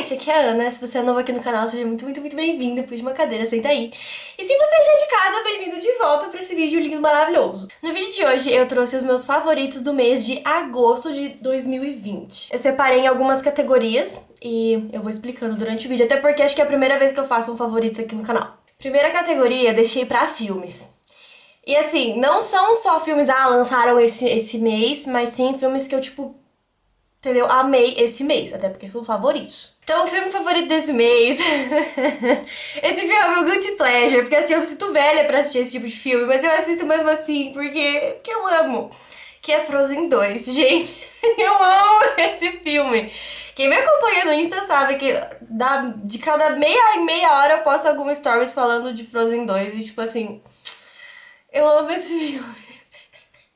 gente, aqui é a Ana. Se você é novo aqui no canal, seja muito, muito, muito bem-vindo. Puxa uma cadeira, senta aí. E se você já é de casa, bem-vindo de volta pra esse vídeo lindo, maravilhoso. No vídeo de hoje, eu trouxe os meus favoritos do mês de agosto de 2020. Eu separei em algumas categorias e eu vou explicando durante o vídeo, até porque acho que é a primeira vez que eu faço um favorito aqui no canal. Primeira categoria, eu deixei pra filmes. E assim, não são só filmes, lançaram esse mês, mas sim filmes que eu, tipo... Entendeu? Amei esse mês, até porque foi o favorito. Então, o filme favorito desse mês... esse filme é o meu guilty pleasure, porque assim, eu me sinto velha pra assistir esse tipo de filme, mas eu assisto mesmo assim, porque eu amo. Que é Frozen 2, gente. Eu amo esse filme. Quem me acompanha no Insta sabe que de cada meia hora eu posto algumas stories falando de Frozen 2 e tipo assim... Eu amo esse filme.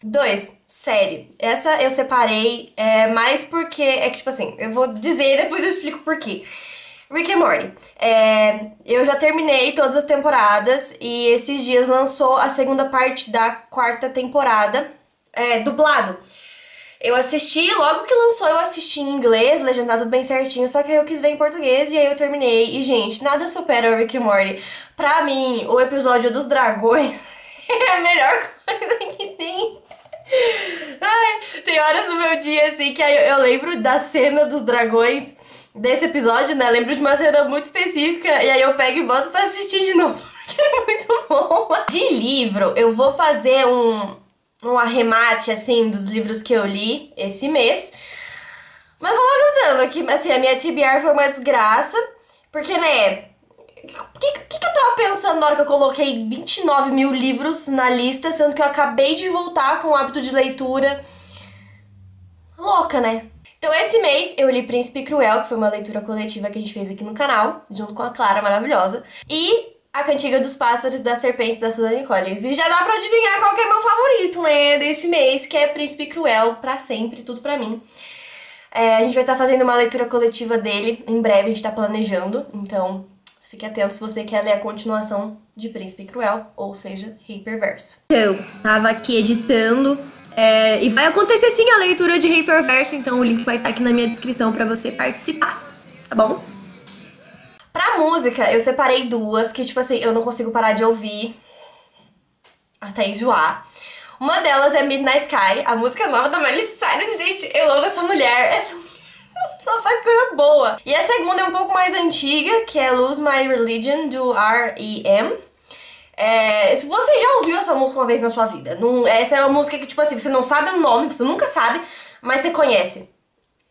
2. Série. Essa eu separei mais porque... É que, tipo assim, eu vou dizer e depois eu explico por quê. Rick and Morty. Eu já terminei todas as temporadas e esses dias lançou a segunda parte da quarta temporada, dublado. Eu assisti, logo que lançou eu assisti em inglês, legendado tudo bem certinho, só que aí eu quis ver em português e aí eu terminei. E, gente, nada supera o Rick and Morty. Pra mim, o episódio dos dragões é a melhor coisa que tem. Ai, tem horas do meu dia assim que eu lembro da cena dos dragões desse episódio, né? Lembro de uma cena muito específica e aí eu pego e boto pra assistir de novo, porque é muito bom. De livro, eu vou fazer um arremate assim dos livros que eu li esse mês, mas vou logo usando que assim, a minha TBR foi uma desgraça, porque né... O que eu tava pensando na hora que eu coloquei 29 mil livros na lista, sendo que eu acabei de voltar com o hábito de leitura? Louca, né? Então esse mês eu li Príncipe Cruel, que foi uma leitura coletiva que a gente fez aqui no canal, junto com a Clara, maravilhosa. E A Cantiga dos Pássaros e das Serpentes, da Susan Collins. E já dá pra adivinhar qual que é meu favorito, né, desse mês, que é Príncipe Cruel, pra sempre, tudo pra mim. A gente vai estar fazendo uma leitura coletiva dele, em breve, a gente tá planejando, então... Fique atento se você quer ler a continuação de Príncipe Cruel, ou seja, Rei Perverso. Eu tava aqui editando, e vai acontecer sim a leitura de Rei Perverso, então o link vai estar aqui na minha descrição pra você participar, tá bom? Pra música, eu separei duas que, tipo assim, eu não consigo parar de ouvir até enjoar. Uma delas é Midnight Sky, a música nova da Melissa Etheridge. Gente, eu amo essa mulher, só faz coisa boa. E a segunda é um pouco mais antiga, que é Lose My Religion, do R.E.M. Se você já ouviu essa música uma vez na sua vida, essa é uma música que, tipo assim, você não sabe o nome, você nunca sabe, mas você conhece.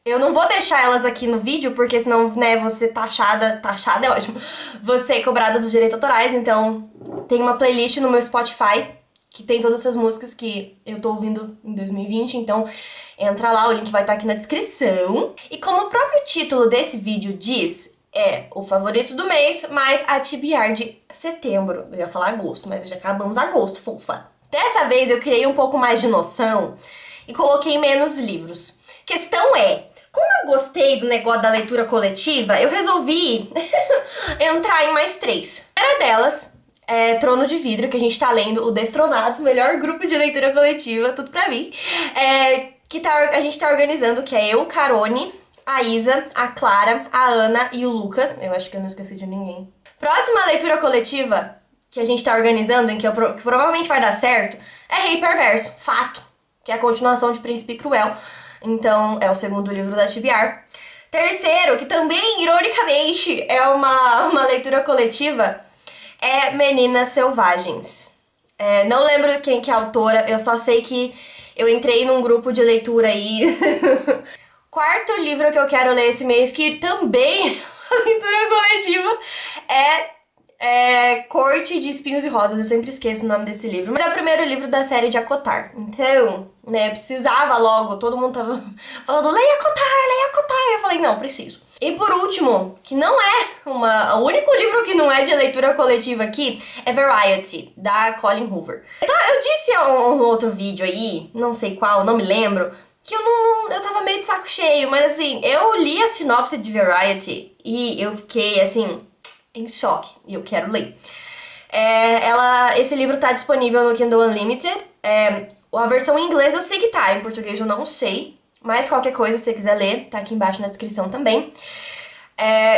Eu não vou deixar elas aqui no vídeo, porque senão, né, você taxada é ótimo, você é cobrada dos direitos autorais, então tem uma playlist no meu Spotify que tem todas essas músicas que eu tô ouvindo em 2020, então entra lá, o link vai estar aqui na descrição. E como o próprio título desse vídeo diz, é o favorito do mês, mas a TBR de setembro. Eu ia falar agosto, mas já acabamos agosto, fofa. Dessa vez eu criei um pouco mais de noção e coloquei menos livros. Questão é, como eu gostei do negócio da leitura coletiva, eu resolvi entrar em mais três. A primeira delas... Trono de Vidro, que a gente tá lendo o Destronados, melhor grupo de leitura coletiva, tudo pra mim, a gente tá organizando, que é eu, Carone, a Isa, a Clara, a Ana e o Lucas. Eu acho que eu não esqueci de ninguém. Próxima leitura coletiva que a gente tá organizando, que provavelmente vai dar certo, é Rei Perverso, fato, que é a continuação de Príncipe Cruel, então é o segundo livro da TBR. Terceiro, que também, ironicamente, é uma leitura coletiva, é Meninas Selvagens. Não lembro quem que é a autora, eu só sei que eu entrei num grupo de leitura aí. Quarto livro que eu quero ler esse mês, que também é uma leitura coletiva, é Corte de Espinhos e Rosas. Eu sempre esqueço o nome desse livro. Mas é o primeiro livro da série de Acotar. Então, né, precisava logo, todo mundo tava falando, leia Acotar, leia Acotar. Eu falei, não, preciso. E por último, que não é o único livro que não é de leitura coletiva aqui, é Variety, da Colleen Hoover. Então, eu disse um outro vídeo aí, não sei qual, não me lembro, que eu tava meio de saco cheio, mas assim, eu li a sinopse de Variety e eu fiquei assim, em choque, e eu quero ler. Esse livro tá disponível no Kindle Unlimited, a versão em inglês eu sei que tá, em português eu não sei. Mas qualquer coisa, se você quiser ler, tá aqui embaixo na descrição também.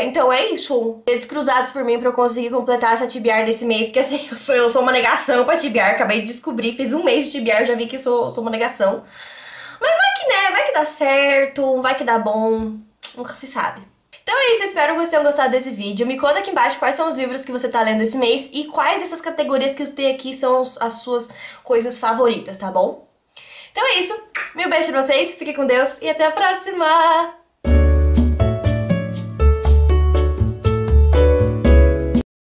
Então é isso. Dedos cruzados por mim pra eu conseguir completar essa TBR desse mês. Porque assim, eu sou uma negação pra TBR. Acabei de descobrir, fiz um mês de TBR, já vi que sou uma negação. Mas vai que, né, vai que dá certo, vai que dá bom, nunca se sabe. Então é isso, eu espero que vocês tenham gostado desse vídeo. Me conta aqui embaixo quais são os livros que você tá lendo esse mês e quais dessas categorias que eu tenho aqui são as suas coisas favoritas, tá bom? Então é isso, meu beijo pra vocês, fiquem com Deus e até a próxima!